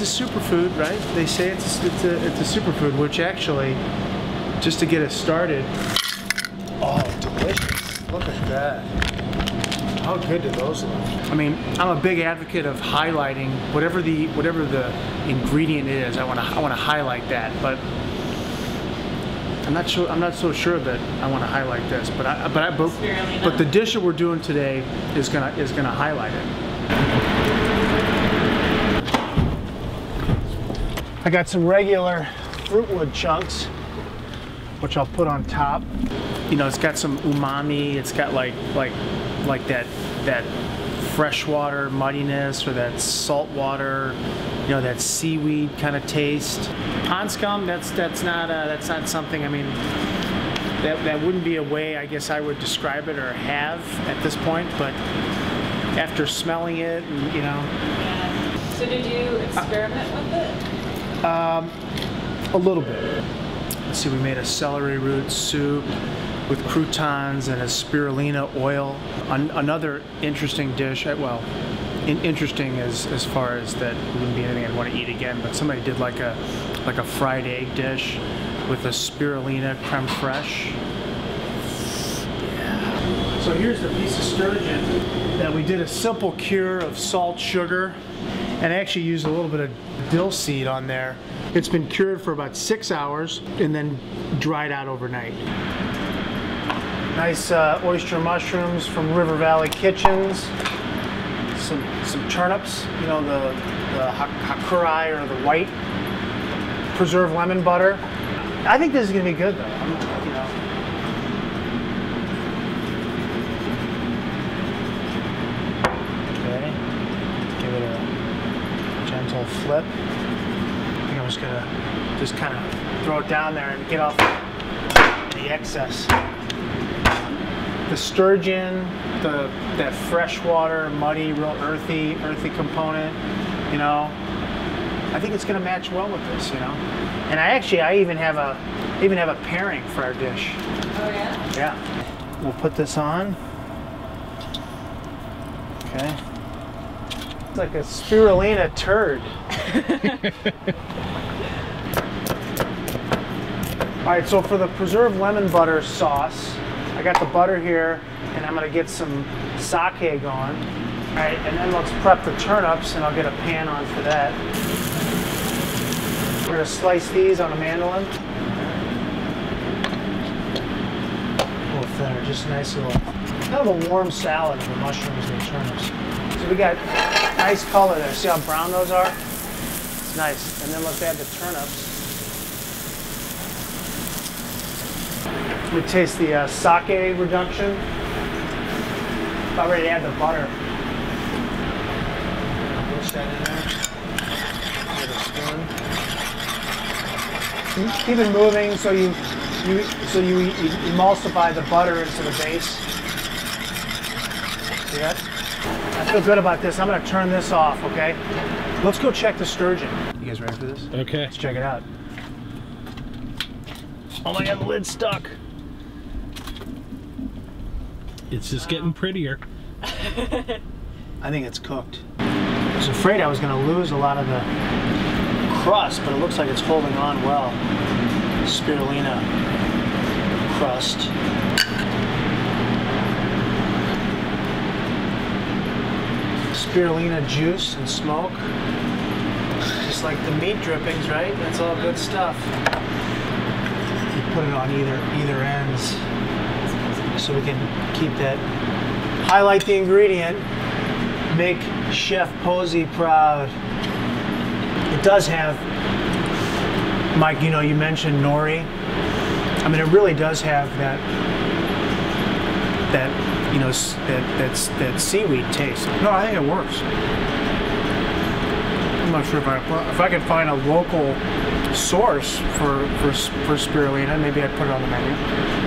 it's a superfood, right? They say it's a superfood, which actually, just to get us started, oh, delicious. Look at that. How good do those look? I mean, I'm a big advocate of highlighting whatever the ingredient is. I want to highlight that, but I'm not so sure that I want to highlight this, but the dish that we're doing today is gonna highlight it. I got some regular fruitwood chunks, which I'll put on top. You know, it's got some umami. It's got like that freshwater muddiness or that saltwater, you know, that seaweed kind of taste. Pond scum, that's not something, I mean, that wouldn't be a way I guess I would describe it or have at this point, but after smelling it, and, you know. Yeah. So did you experiment with it? A little bit. Let's see, we made a celery root soup with croutons and a spirulina oil. Another interesting dish, well, interesting as far as that wouldn't be anything I'd want to eat again, but somebody did like a fried egg dish with a spirulina creme fraiche. Yeah. So here's the piece of sturgeon that we did a simple cure of salt, sugar, and I actually used a little bit of dill seed on there. It's been cured for about 6 hours and then dried out overnight. Nice oyster mushrooms from River Valley Kitchens. Some turnips, you know, the hakurai or the white preserved lemon butter. I think this is gonna be good though. You know. Okay, give it a gentle flip. I think I'm just gonna just kind of throw it down there and get off the excess. The sturgeon, that freshwater, muddy, real earthy component, you know. I think it's gonna match well with this, you know. And I even have a pairing for our dish. Oh yeah? Yeah. We'll put this on. Okay. It's like a spirulina turd. All right, so for the preserved lemon butter sauce, I got the butter here, and I'm gonna get some sake going. All right, and then let's prep the turnips, and I'll get a pan on for that. We're gonna slice these on a mandolin. A little thinner, just a nice little, kind of a warm salad for mushrooms and turnips. So we got nice color there. See how brown those are? It's nice. And then let's add the turnips. We taste the sake reduction. About ready to add the butter. Push that in there. Keep it moving so you emulsify the butter into the base. See that? I feel good about this. I'm gonna turn this off. Okay. Let's go check the sturgeon. You guys ready for this? Okay. Let's check it out. Oh my God, the lid's stuck. It's just getting prettier. I think it's cooked. I was afraid I was going to lose a lot of the crust, but it looks like it's holding on well. Spirulina crust. Spirulina juice and smoke. Just like the meat drippings, right? That's all good stuff. You put it on either ends. So we can keep that, highlight the ingredient, make Chef Posey proud. It does have, Mike, you know, you mentioned nori. I mean, it really does have that you know, that seaweed taste. No, I think it works. I'm not sure if I could find a local source for spirulina, maybe I'd put it on the menu.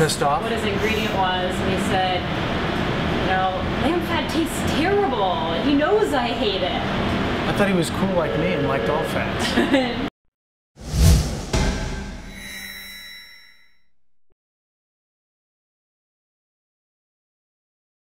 What his ingredient was, and he said, you know, lamb fat tastes terrible. He knows I hate it. I thought he was cool like me and liked all fats.